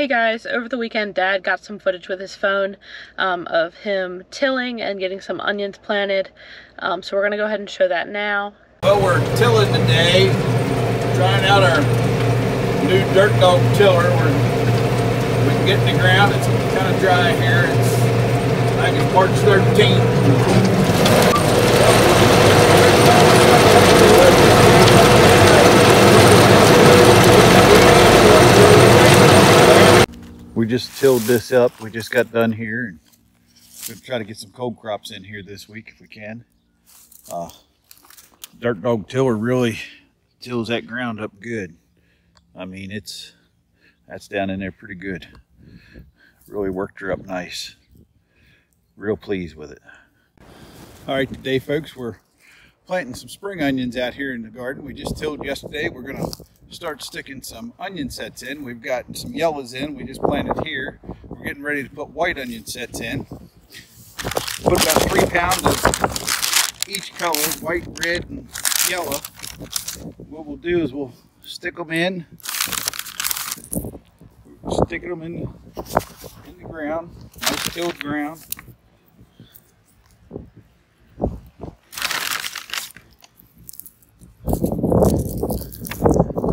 Hey guys, over the weekend Dad got some footage with his phone of him tilling and getting some onions planted, so we're going to go ahead and show that now. Well, we're tilling today, trying out our new Dirt Dog Tiller. We can get in the ground. It's kind of dry here. It's like it's March 13th. We just tilled this up. We just got done here. And we're gonna try to get some cold crops in here this week if we can. Dirt Dog Tiller really tills that ground up good. I mean, that's down in there pretty good. Really worked her up nice. Real pleased with it. All right, today, folks, we're planting some spring onions out here in the garden. We just tilled yesterday. We're gonna start sticking some onion sets in. We've got some yellows in. We just planted here. We're getting ready to put white onion sets in. Put about 3 pounds of each color, white, red, and yellow. What we'll do is we'll stick them in. We're sticking them in the ground, nice tilled ground.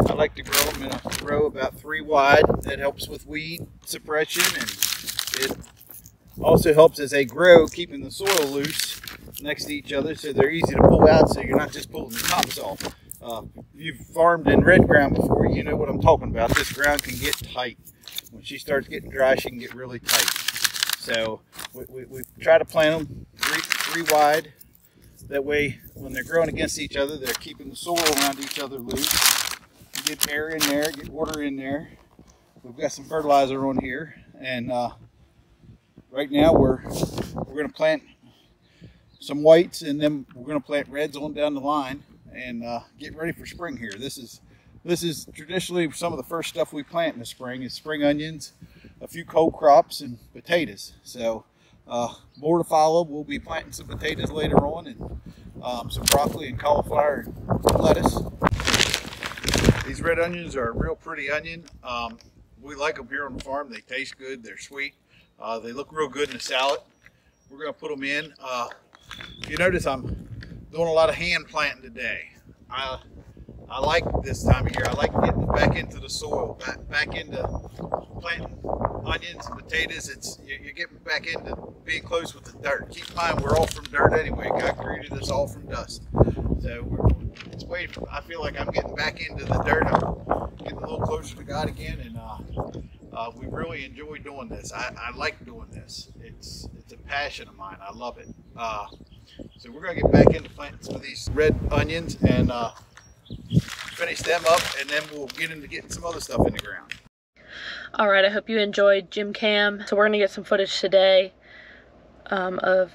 I like to grow them in a row about 3 wide. That helps with weed suppression, and it also helps as they grow, keeping the soil loose next to each other, so they're easy to pull out, so you're not just pulling the tops off. You've farmed in red ground before, you know what I'm talking about. This ground can get tight. When she starts getting dry, she can get really tight. So we try to plant them three wide. That way, when they're growing against each other, they're keeping the soil around each other loose. You get air in there, get water in there. We've got some fertilizer on here, and right now we're going to plant some whites, and then we're going to plant reds on down the line and get ready for spring here. This is traditionally some of the first stuff we plant in the spring is spring onions, a few cold crops, and potatoes. So more to follow. We'll be planting some potatoes later on, and some broccoli and cauliflower and lettuce. These red onions are a real pretty onion. We like them here on the farm. They taste good. They're sweet. They look real good in a salad. We're going to put them in. You notice I'm doing a lot of hand planting today. I like this time of year. I like getting back into the soil, back into planting onions and potatoes. You're getting back into being close with the dirt. Keep in mind, we're all from dirt anyway. God created us all from dust. So I feel like I'm getting back into the dirt. I'm getting a little closer to God again, and we really enjoy doing this. I like doing this. It's a passion of mine. I love it. So we're going to get back into planting some of these red onions and finish them up, and then we'll get into getting some other stuff in the ground. All right, I hope you enjoyed Jim Cam. So we're going to get some footage today of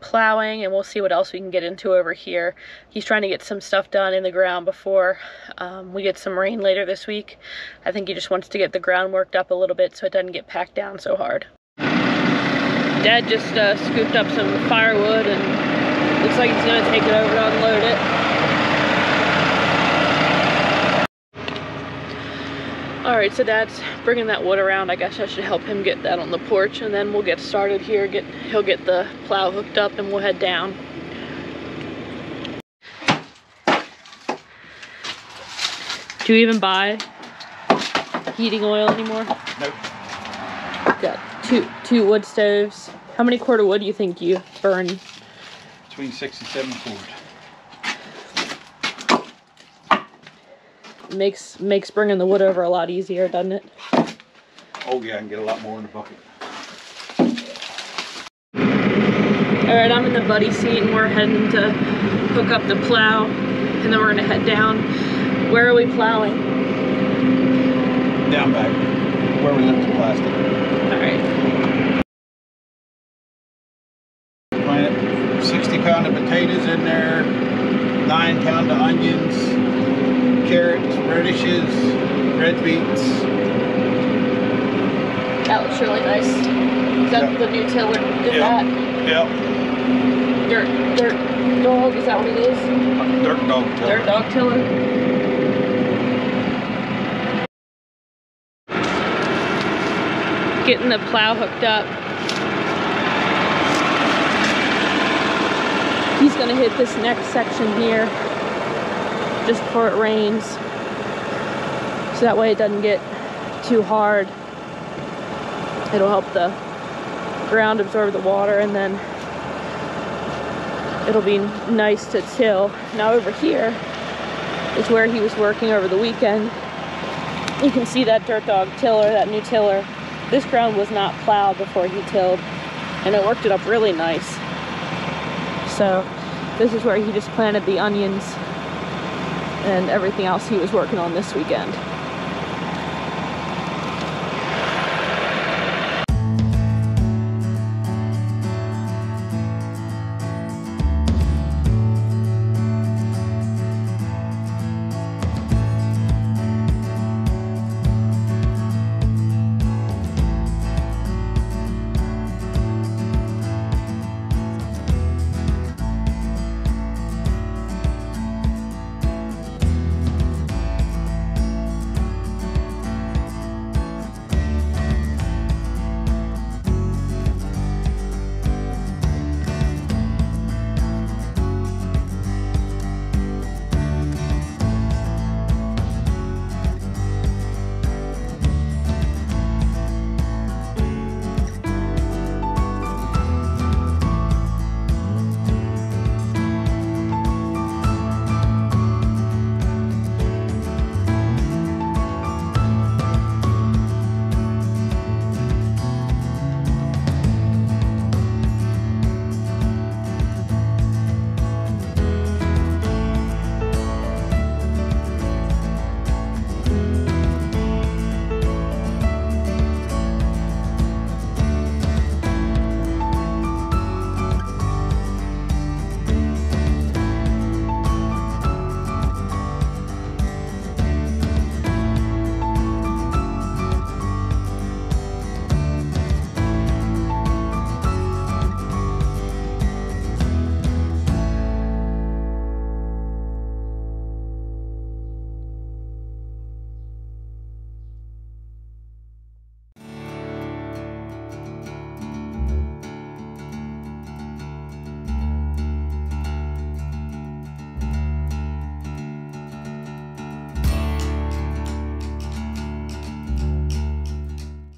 plowing, and we'll see what else we can get into over here. He's trying to get some stuff done in the ground before we get some rain later this week. I think he just wants to get the ground worked up a little bit so it doesn't get packed down so hard. Dad just scooped up some firewood, and looks like he's gonna take it over and unload it. All right, so Dad's bringing that wood around. I guess I should help him get that on the porch, and then we'll get started here. He'll get the plow hooked up, and we'll head down. Do you even buy heating oil anymore? Nope. Good. Two wood stoves. How many cord of wood do you think you burn? Between 6 and 7 cord. Makes bringing the wood over a lot easier, doesn't it? Oh yeah, I can get a lot more in the bucket. All right, I'm in the buddy seat, and we're heading to hook up the plow, and then we're gonna head down. Where are we plowing? Down back, where we left the plastic. All right. Planted 60 pounds of potatoes in there, 9 pounds of onions, carrots, radishes, red beets. That looks really nice. Is that the new tiller? That? Yep. Dirt Dog, is that what it is? Dirt Dog Tiller. Dirt Dog Tiller. getting the plow hooked up. He's gonna hit this next section here just before it rains, so that way it doesn't get too hard. It'll help the ground absorb the water, and then it'll be nice to till. Now over here is where he was working over the weekend. You can see that Dirt Dog tiller, that new tiller. This ground was not plowed before he tilled, and it worked it up really nice. So this is where he just planted the onions and everything else he was working on this weekend.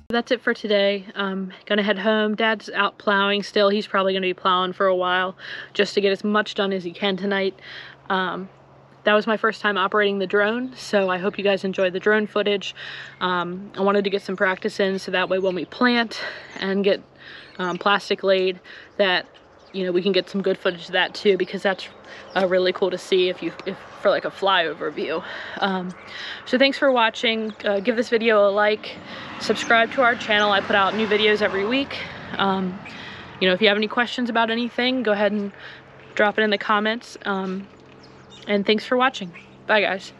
That's it for today. I'm gonna head home. Dad's out plowing still. He's probably gonna be plowing for a while just to get as much done as he can tonight. That was my first time operating the drone, so I hope you guys enjoyed the drone footage. I wanted to get some practice in so that way when we plant and get plastic laid, that we can get some good footage of that too, because that's really cool to see if for like a flyover view. So thanks for watching. Give this video a like, subscribe to our channel. I put out new videos every week. If you have any questions about anything, go ahead and drop it in the comments. And thanks for watching. Bye guys.